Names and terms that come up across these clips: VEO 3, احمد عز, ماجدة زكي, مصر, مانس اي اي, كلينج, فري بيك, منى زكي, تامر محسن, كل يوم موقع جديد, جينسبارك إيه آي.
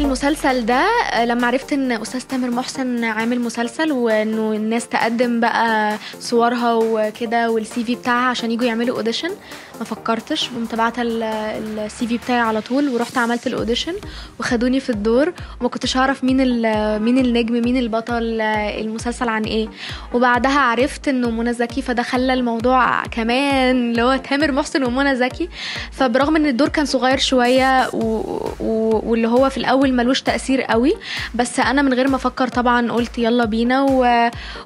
المسلسل ده لما عرفت ان استاذ تامر محسن عامل مسلسل وانه الناس تقدم بقى صورها وكده والسي في بتاعها عشان يجوا يعملوا اوديشن، ما فكرتش، قمت بعتها السي في بتاعي على طول ورحت عملت الاوديشن وخدوني في الدور، وما كنتش اعرف مين النجم، مين البطل، المسلسل عن ايه. وبعدها عرفت انه منى زكي، فده خلى الموضوع كمان اللي هو تامر محسن ومنى زكي. فبرغم ان الدور كان صغير شويه واللي هو في الاول ملوش تاثير قوي، بس انا من غير ما افكر طبعا قلت يلا بينا،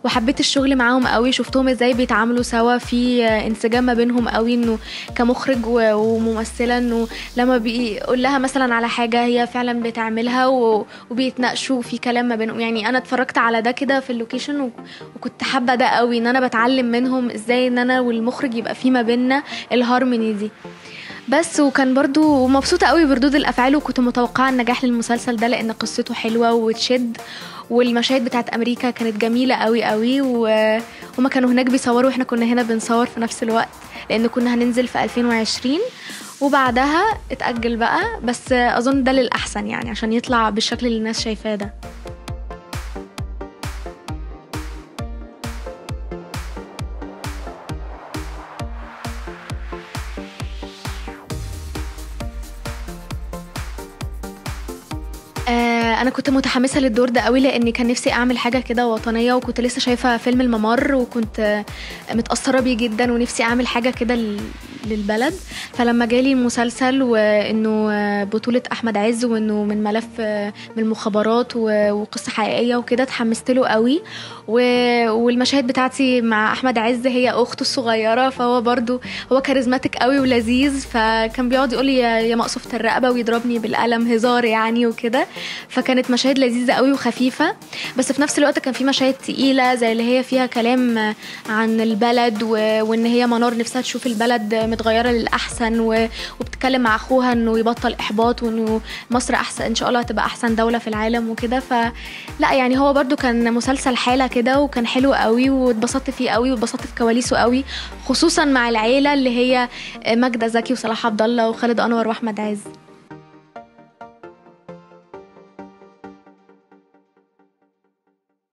وحبيت الشغل معاهم قوي، شفتهم ازاي بيتعاملوا سوا، في انسجام ما بينهم قوي، انه كمخرج وممثله انه لما بيقول لها مثلا على حاجه هي فعلا بتعملها وبيتناقشوا في كلام ما بينهم. يعني انا اتفرجت على ده كده في اللوكيشن وكنت حابه ده قوي، ان انا بتعلم منهم ازاي ان انا والمخرج يبقى في ما بيننا الهارموني دي بس. وكان برضو مبسوطه قوي بردود الافعال، وكنت متوقعه النجاح للمسلسل ده لان قصته حلوه وتشد، والمشاهد بتاعت امريكا كانت جميله قوي قوي، وهما كانوا هناك بيصوروا واحنا كنا هنا بنصور في نفس الوقت، لان كنا هننزل في 2020 وبعدها اتاجل بقى، بس اظن ده للاحسن يعني عشان يطلع بالشكل اللي الناس شايفاه ده. انا كنت متحمسه للدور ده قوي لاني كان نفسي اعمل حاجه كده وطنيه، وكنت لسه شايفه فيلم الممر وكنت متاثره بيه جدا ونفسي اعمل حاجه كده للبلد. فلما جالي المسلسل وانه بطوله احمد عز وانه من ملف من المخابرات وقصه حقيقيه وكده، اتحمست له قوي، والمشاهد بتاعتي مع احمد عز هي اخته الصغيره، فهو برضو هو كاريزماتيك قوي ولذيذ، فكان بيقعد يقول لي يا مقصوفه الرقبه ويضربني بالقلم هزار يعني وكده، فكانت مشاهد لذيذه قوي وخفيفه. بس في نفس الوقت كان في مشاهد تقيله زي اللي هي فيها كلام عن البلد وان هي منار نفسها تشوف البلد متغيره للاحسن، وبتتكلم مع اخوها انه يبطل احباط وانه مصر احسن ان شاء الله هتبقى احسن دوله في العالم وكده. فلا يعني هو برده كان مسلسل حاله كده وكان حلو قوي واتبسطت فيه قوي واتبسطت في كواليسه قوي، خصوصا مع العيله اللي هي ماجدة زكي وصلاح عبد الله وخالد انور واحمد عز.